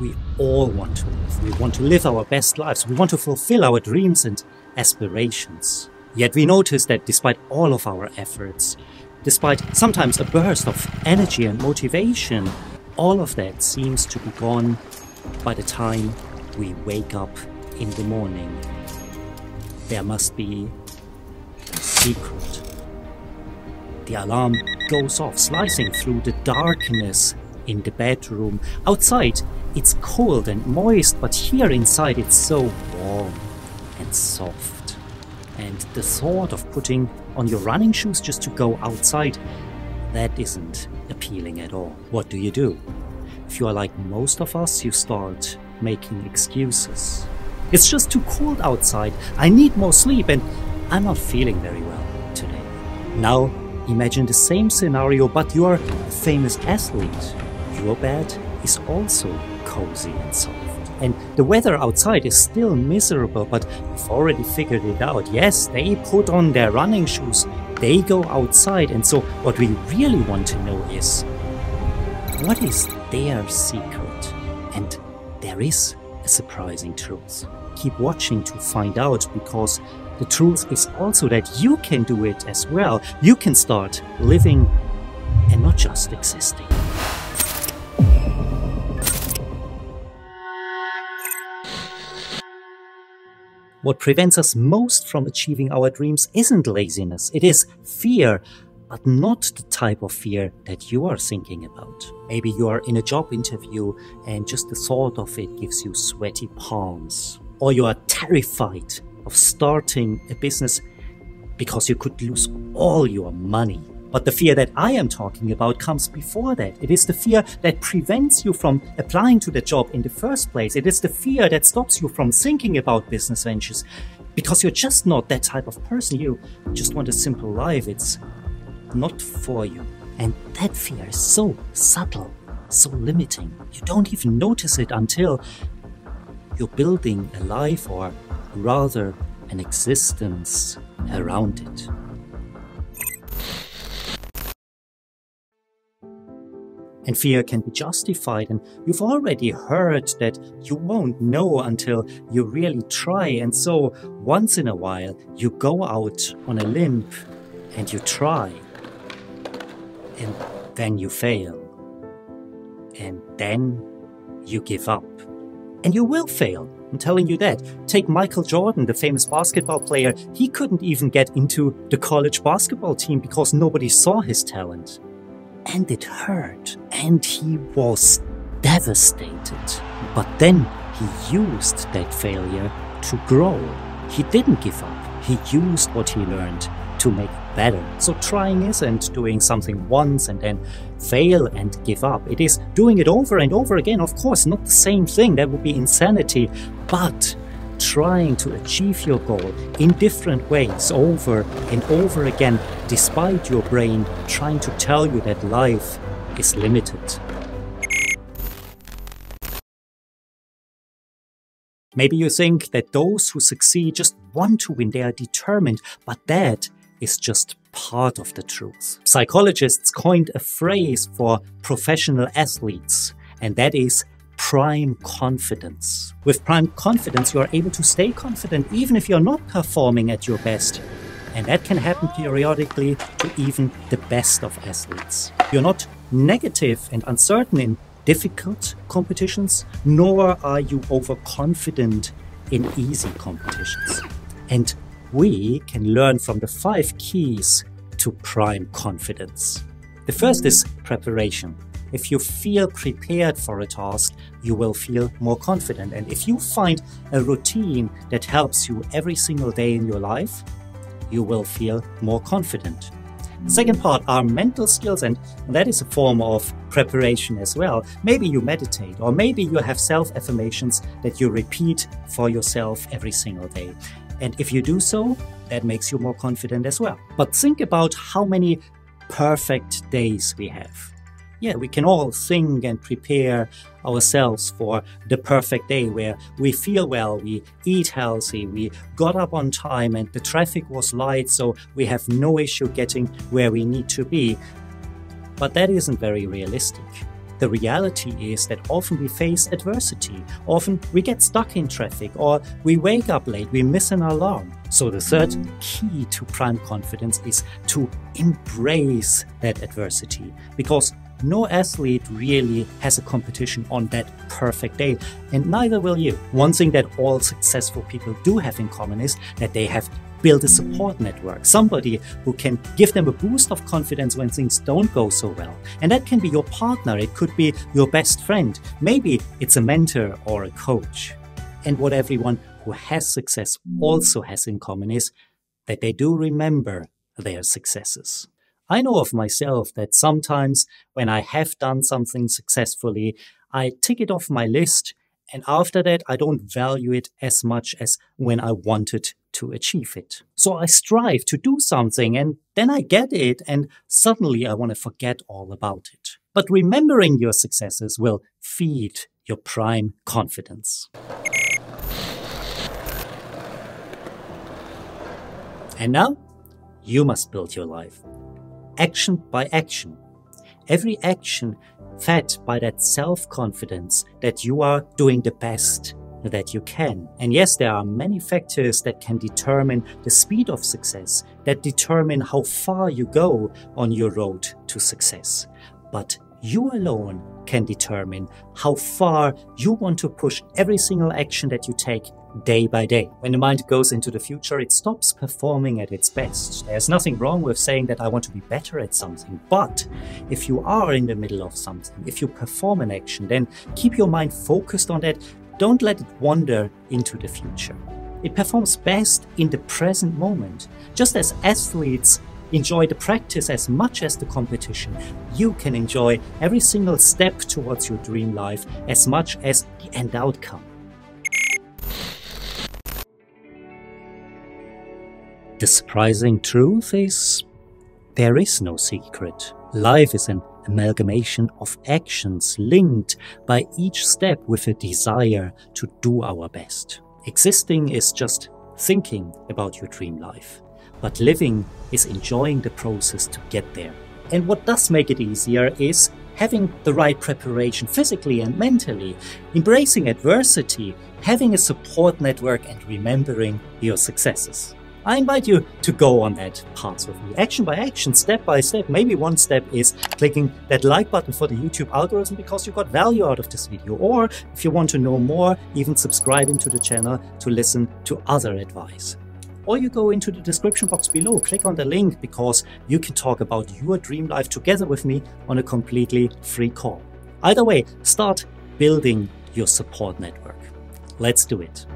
we all want to live. We want to live our best lives. We want to fulfill our dreams and aspirations. Yet we notice that despite all of our efforts, despite sometimes a burst of energy and motivation, all of that seems to be gone by the time we wake up in the morning. There must be a secret. The alarm goes off, slicing through the darkness in the bedroom. Outside, it's cold and moist, but here inside it's so warm and soft. And the thought of putting on your running shoes just to go outside, that isn't appealing at all. What do you do? If you are like most of us, you start making excuses. It's just too cold outside, I need more sleep, and I'm not feeling very well today. Now imagine the same scenario, but you are a famous athlete. Your bed is also cozy and soft. And the weather outside is still miserable, but you've already figured it out. Yes, they put on their running shoes, they go outside, and so what we really want to know is, what is their secret? And there is a surprising truth. Keep watching to find out, because the truth is also that you can do it as well. You can start living and not just existing. What prevents us most from achieving our dreams isn't laziness, it is fear. But not the type of fear that you are thinking about. Maybe you are in a job interview and just the thought of it gives you sweaty palms. Or you are terrified of starting a business because you could lose all your money. But the fear that I am talking about comes before that. It is the fear that prevents you from applying to the job in the first place. It is the fear that stops you from thinking about business ventures because you're just not that type of person. You just want a simple life. It's not for you. And that fear is so subtle, so limiting. You don't even notice it until you're building a life, or rather an existence, around it. And fear can be justified, and you've already heard that you won't know until you really try. And so once in a while you go out on a limb and you try. And then you fail. And then you give up. And you will fail, I'm telling you that. Take Michael Jordan, the famous basketball player. He couldn't even get into the college basketball team because nobody saw his talent. And it hurt. And he was devastated. But then he used that failure to grow. He didn't give up. He used what he learned to make it better. So trying isn't doing something once and then fail and give up. It is doing it over and over again. Of course, not the same thing. That would be insanity. But trying to achieve your goal in different ways over and over again, despite your brain trying to tell you that life is limited. Maybe you think that those who succeed just want to win. They are determined. But that is just part of the truth. Psychologists coined a phrase for professional athletes, and that is prime confidence. With prime confidence, you are able to stay confident even if you're not performing at your best. And that can happen periodically to even the best of athletes. You're not negative and uncertain in difficult competitions, nor are you overconfident in easy competitions. And we can learn from the 5 keys to prime confidence. The first is preparation. If you feel prepared for a task, you will feel more confident. And if you find a routine that helps you every single day in your life, you will feel more confident. The second part are mental skills, and that is a form of preparation as well. Maybe you meditate, or maybe you have self-affirmations that you repeat for yourself every single day. And if you do so, that makes you more confident as well. But think about how many perfect days we have. Yeah, we can all think and prepare ourselves for the perfect day where we feel well, we eat healthy, we got up on time and the traffic was light, so we have no issue getting where we need to be. But that isn't very realistic. The reality is that often we face adversity, often we get stuck in traffic, or we wake up late, we miss an alarm. So the third key to prime confidence is to embrace that adversity, because no athlete really has a competition on that perfect day, and neither will you. One thing that all successful people do have in common is that they have built a support network, somebody who can give them a boost of confidence when things don't go so well. And that can be your partner, it could be your best friend, maybe it's a mentor or a coach. And what everyone who has success also has in common is that they do remember their successes. I know of myself that sometimes when I have done something successfully, I tick it off my list, and after that I don't value it as much as when I wanted to achieve it. So I strive to do something and then I get it and suddenly I want to forget all about it. But remembering your successes will feed your prime confidence. And now you must build your life. Action by action. Every action fed by that self-confidence that you are doing the best that you can. And yes, there are many factors that can determine the speed of success, that determine how far you go on your road to success. But you alone can determine how far you want to push every single action that you take day by day. When the mind goes into the future, it stops performing at its best. There's nothing wrong with saying that I want to be better at something, but if you are in the middle of something, if you perform an action, then keep your mind focused on that. Don't let it wander into the future. It performs best in the present moment. Just as athletes enjoy the practice as much as the competition, you can enjoy every single step towards your dream life as much as the end outcome. The surprising truth is, there is no secret. Life is an amalgamation of actions linked by each step with a desire to do our best. Existing is just thinking about your dream life, but living is enjoying the process to get there. And what does make it easier is having the right preparation physically and mentally, embracing adversity, having a support network, and remembering your successes. I invite you to go on that path with me, action by action, step by step. Maybe one step is clicking that like button for the YouTube algorithm because you got value out of this video, or if you want to know more, even subscribing to the channel to listen to other advice. Or you go into the description box below, click on the link because you can talk about your dream life together with me on a completely free call. Either way, start building your support network. Let's do it.